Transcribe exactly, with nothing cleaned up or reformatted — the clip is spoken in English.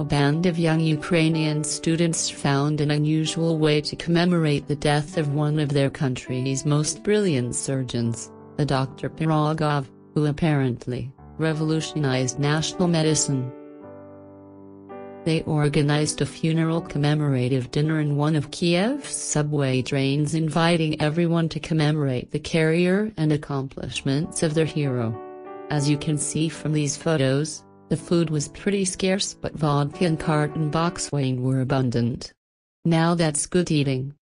A band of young Ukrainian students found an unusual way to commemorate the death of one of their country's most brilliant surgeons, a Doctor Pirogov, who apparently revolutionized national medicine. They organized a funeral commemorative dinner in one of Kiev's subway trains, inviting everyone to commemorate the career and accomplishments of their hero. As you can see from these photos, the food was pretty scarce, but vodka and carton box wine were abundant. Now that's good eating.